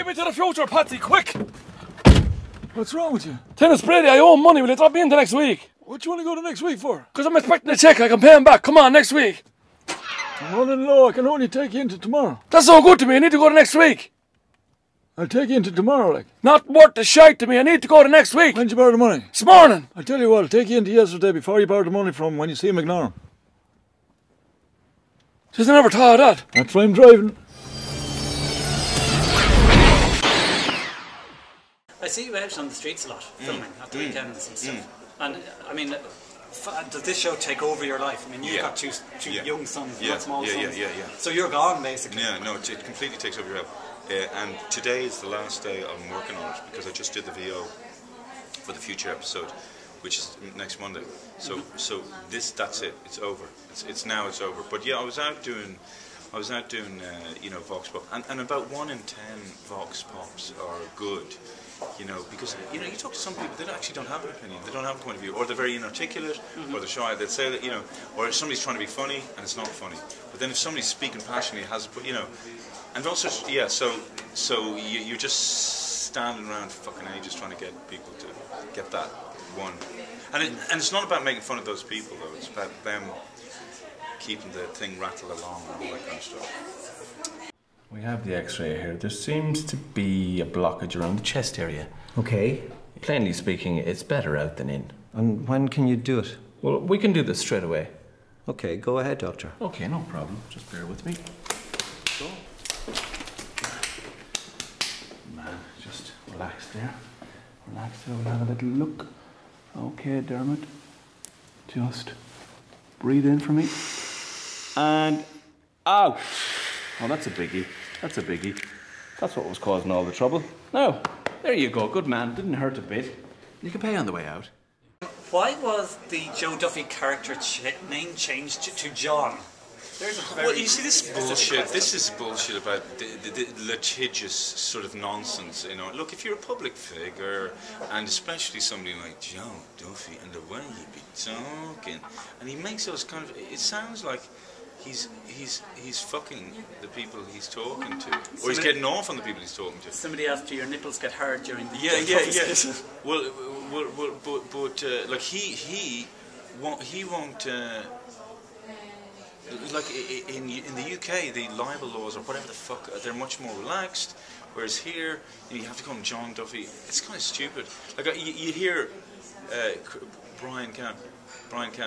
Take me to the future, Patsy, quick! What's wrong with you? Tennis Brady, I owe him money. Will you drop me into next week? What do you want to go to next week for? Because I'm expecting a check. I can pay him back. Come on, next week. I'm running low. I can only take you into tomorrow. That's so good to me. I need to go to next week. I'll take you into tomorrow, like. Not worth the shite to me. I need to go to next week. When'd you borrow the money? This morning. I'll tell you what. I'll take you into yesterday before you borrow the money from him. When you see him, ignore him. Just never thought of that. That's why I'm driving. I see you out on the streets a lot, filming at the weekends and stuff. And I mean, does this show take over your life? I mean, you've got two young sons, and small sons. So you're gone basically. Yeah, no, it completely takes over your life. And today is the last day I'm working on it because I just did the VO for the future episode, which is next Monday. So, so that's it. It's over. It's now. It's over. But yeah, I was out doing, you know, vox pop, and about 1 in 10 vox pops are good. You know, because you know, you talk to some people, they actually don't have an opinion, they don't have a point of view, or they're very inarticulate, or they're shy. They'd say that, you know, or somebody's trying to be funny and it's not funny. But then if somebody's speaking passionately, has, you know, and also so you're just standing around for fucking ages trying to get people to get that one. And it's not about making fun of those people though; it's about them keeping the thing rattled along and all that kind of stuff. We have the x-ray here. There seems to be a blockage around the chest area. Okay. Plainly speaking, it's better out than in. And when can you do it? Well, we can do this straight away. Okay, go ahead, doctor. Okay, no problem. Just bear with me. Go. Man, just relax there. Relax there, we'll have a little look. Okay, Dermot. Just breathe in for me. And out. Oh, that's a biggie. That's a biggie. That's what was causing all the trouble. No, there you go. Good man. Didn't hurt a bit. You can pay on the way out. Why was the Joe Duffy character name changed to John? There's a very... Well, you see, this bullshit. This is bullshit about the litigious sort of nonsense. You know, look, if you're a public figure, and especially somebody like Joe Duffy, and the way he be talking, and he makes those kind of... It sounds like... He's fucking the people he's talking to, or he's getting off on the people he's talking to. Somebody asked, do your nipples get hard during the Well, but like he won't. Like in the UK, the libel laws or whatever the fuck, they're much more relaxed. Whereas here, you have to call him John Duffy. It's kind of stupid. Like you hear Brian Count,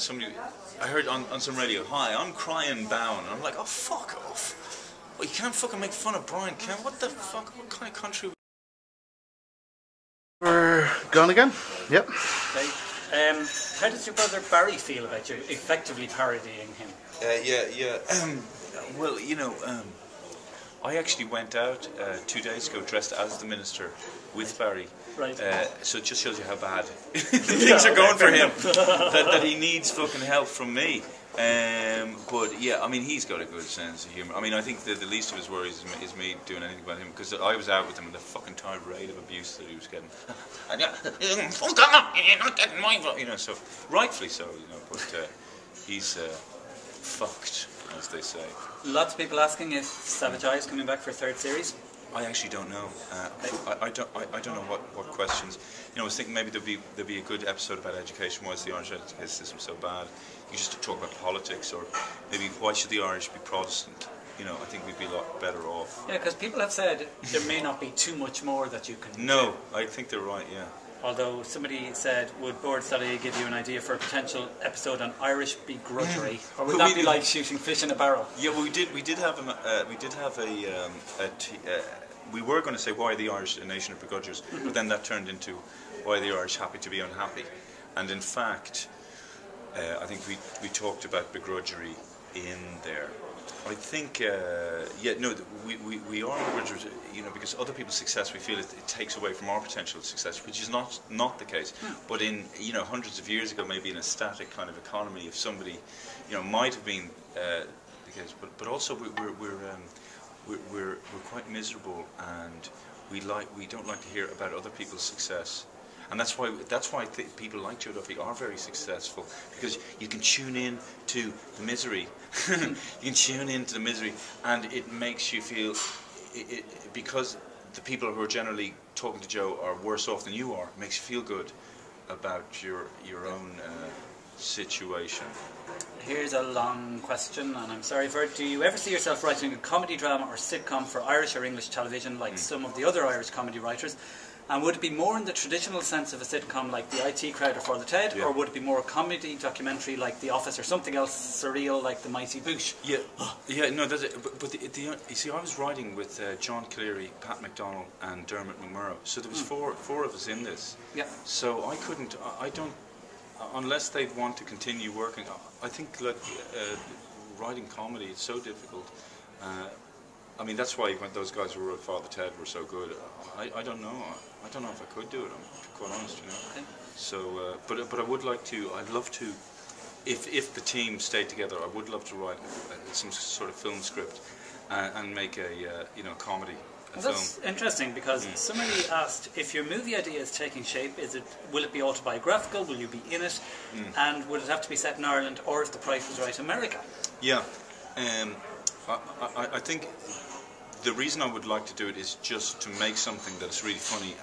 somebody I heard on some radio, hi, I'm crying Bowen, and I'm like, oh, fuck off. Well, you can't fucking make fun of Brian Count. What the fuck, what kind of country? We're gone again, yep. Okay. How does your brother Barry feel about you effectively parodying him? Well, you know, I actually went out 2 days ago dressed as the minister with Barry. Right. So it just shows you how bad things are going for him. that he needs fucking help from me. But yeah, I mean, he's got a good sense of humour. I mean, I think the least of his worries is me doing anything about him, because I was out with him and the fucking tirade of abuse that he was getting. And fuck up, you're not getting my vote. You know, so rightfully so, you know. But he's fucked, as they say. Lots of people asking if Savage Eye is coming back for a third series. I actually don't know. I don't know what questions. You know, I was thinking maybe there'd be a good episode about education. Why is the Irish education system so bad? You just talk about politics, or maybe why should the Irish be Protestant? You know, I think we'd be a lot better off. Yeah, because people have said there may not be too much more that you can. No, do. I think they're right. Yeah. Although somebody said, would Boards.ie give you an idea for a potential episode on Irish begrudgery, or would that be like shooting fish in a barrel? Yeah, well, we did have a we were going to say why the Irish a nation of begrudgers, but then that turned into why the Irish happy to be unhappy, and in fact, I think we talked about begrudgery in there. I think, we are begrudgers, you know, because other people's success, we feel it takes away from our potential success, which is not the case. But in, you know, hundreds of years ago, maybe in a static kind of economy, if somebody, you know, might have been the case. But also we're quite miserable, and we don't like to hear about other people's success. And that's why people like Joe Duffy are very successful, because you can tune in to the misery. You can tune in to the misery, and it makes you feel, because the people who are generally talking to Joe are worse off than you are. It makes you feel good about your own situation. Here's a long question, and I'm sorry for it. Do you ever see yourself writing a comedy drama or sitcom for Irish or English television like some of the other Irish comedy writers? And would it be more in the traditional sense of a sitcom like The IT Crowd or Father Ted, or would it be more a comedy documentary like The Office or something else surreal like The Mighty Boosh? Yeah, no, that's it. But you see, I was writing with John Cleary, Pat McDonald, and Dermot McMurrough, so there was four of us in this. Yeah. So I couldn't. I don't, unless they want to continue working. I think like writing comedy is so difficult. I mean, that's why when those guys who wrote Father Ted were so good. I don't know. I don't know if I could do it. I'm quite honest, you know. Okay. So, but I would like to. I'd love to. If the team stayed together, I would love to write some sort of film script and make a you know, comedy. Well, that's interesting, because somebody asked, if your movie idea is taking shape, will it be autobiographical? Will you be in it? And would it have to be set in Ireland, or if the price was right, America? Yeah. I think the reason I would like to do it is just to make something that's really funny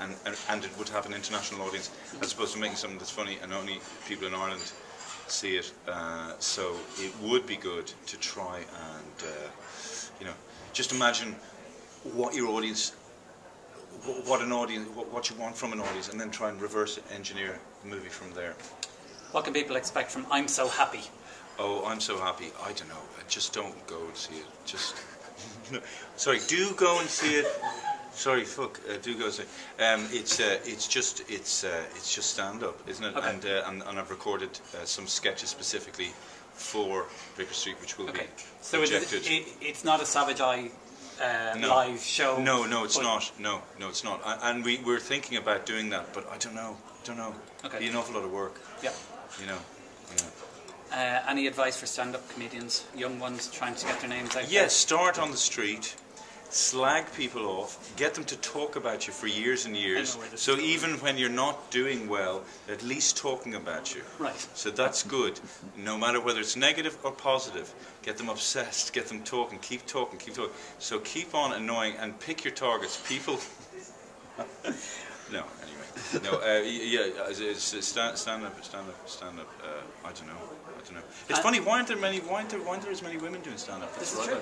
and it would have an international audience, as opposed to making something that's funny and only people in Ireland see it. So it would be good to try and, you know, just imagine what your audience, what you want from an audience, and then try and reverse engineer the movie from there. What can people expect from I'm So Happy? Oh, I'm So Happy. I don't know. Just don't go and see it. Just no. Sorry, do go and see it. Sorry, fuck. Do go and see it. It's just stand up, isn't it? Okay. And I've recorded some sketches specifically for Vicar Street, which will be projected. So it's not a Savage Eye live show. No, it's not. No, it's not. And we're thinking about doing that, but I don't know. Okay. It'd be an awful lot of work. Yeah. You know. Yeah. Any advice for stand-up comedians, young ones trying to get their names out? Yes, there? Start on the street, slag people off, get them to talk about you for years and years. So even when you're not doing well, they're at least talking about you. Right. So that's good. No matter whether it's negative or positive, get them obsessed, get them talking, keep talking. So keep on annoying and pick your targets. People. No. Anyway, no. Stand up. I don't know. It's funny. Why aren't there as many women doing stand up? That's true.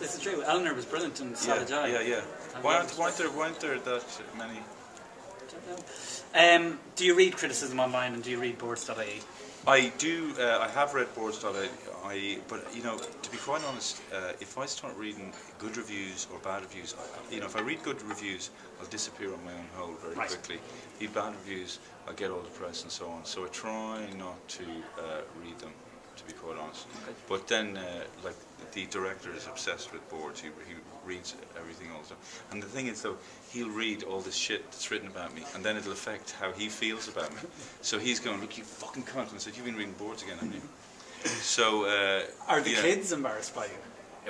This is true. Eleanor was brilliant in Savage Eye. Yeah. Why aren't there that many? I don't know. Do you read criticism online, and do you read Boards.ie? I do. I have read Boards.ie, but you know, to be quite honest, if I start reading good reviews or bad reviews, you know, if I read good reviews, I'll disappear on my own hole very quickly. Read bad reviews, I get all depressed and so on. So I try not to read them, to be quite honest. Okay. But then, like the director is obsessed with Boards. He reads everything all the time. And the thing is, though, he'll read all this shit that's written about me, and then it'll affect how he feels about me. So he's going, "Look, you fucking cunt!" And said, "You've been reading Boards again, haven't you?" So are the kids embarrassed by you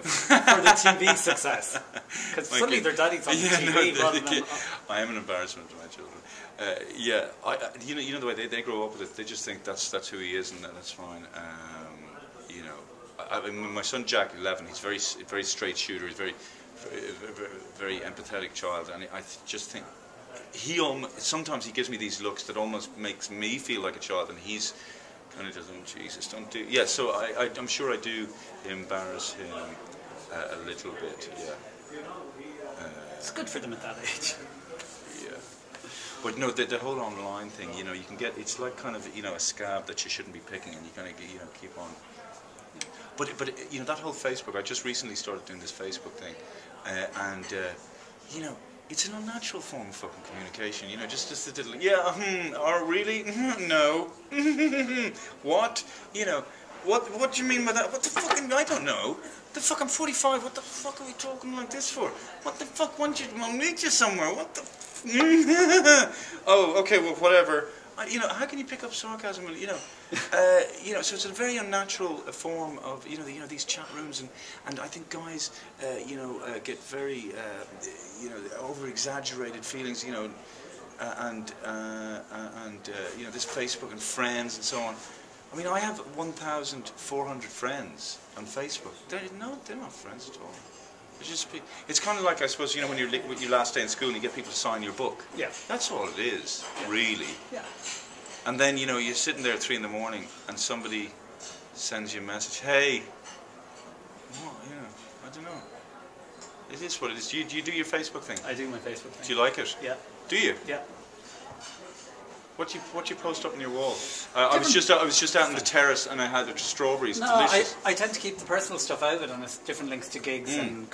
for the TV success? Because suddenly their daddy's on the TV. No, I am an embarrassment to my children. You know the way they grow up with it. They just think that's who he is, and that's fine. You know. I mean, my son Jack, 11, he's very straight shooter. He's very empathetic child, and I just think sometimes he gives me these looks that almost makes me feel like a child, and he's kind of just, oh, Jesus, don't do. Yeah, so I'm sure I do embarrass him a little bit. Yeah, it's good for them at that age. Yeah, but no, the whole online thing, you know, you can get it's like kind of, you know, a scab that you shouldn't be picking, and you kind of, you know, keep on. But you know, that whole Facebook, I just recently started doing this Facebook thing, you know, it's an unnatural form of fucking communication, you know, just the diddle, or really, no, what, you know, what do you mean by that, what the fucking, I don't know, the fuck, I'm 45, what the fuck are we talking like this for, what the fuck, I'll meet you somewhere, what the, oh, okay, well, whatever. You know, how can you pick up sarcasm? You know, so it's a very unnatural form of, you know, these chat rooms, and I think guys, get very, over-exaggerated feelings, you know, you know, this Facebook and friends and so on. I mean, I have 1,400 friends on Facebook. They're not friends at all. It's kind of like, I suppose, you know, when you're your last day in school and you get people to sign your book. Yeah. That's all it is, really. Yeah. And then, you know, you're sitting there at 3 in the morning and somebody sends you a message, hey, well, you know, I don't know. It is what it is. Do you do your Facebook thing? I do my Facebook thing. Do you like it? Yeah. Do you? Yeah. What do you post up on your wall? I was just out on the terrace and I had strawberries. No, I tend to keep the personal stuff out of it, and it's different links to gigs and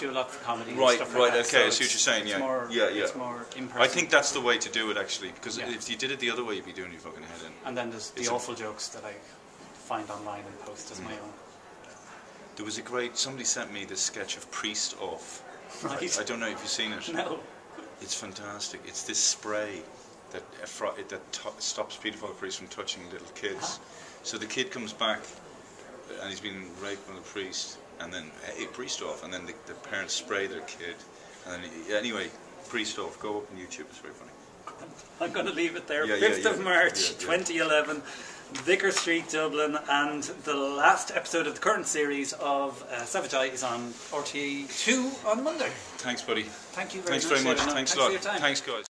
do a lot for comedy. Right, and stuff like that. Okay, so I see what you're saying. It's more in-person. I think that's the way to do it, actually, because if you did it the other way, you'd be doing your fucking head in. And then there's the awful jokes that I find online and post as my own. There was a great. Somebody sent me this sketch of Priest Off. Right. I don't know if you've seen it. No. It's fantastic. It's this spray that stops paedophile priests from touching little kids. So the kid comes back and he's been raped by the priest, and then, hey, Priest Off, and then the parents spray their kid. And then anyway, Priest Off, go up on YouTube, it's very funny. I'm going to leave it there. 5th of March 2011, Vicar Street, Dublin, and the last episode of the current series of Savage Eye is on RTÉ 2 on Monday. Thanks, buddy. Thank you very much. Thanks very much. Thanks a lot. Thanks, guys.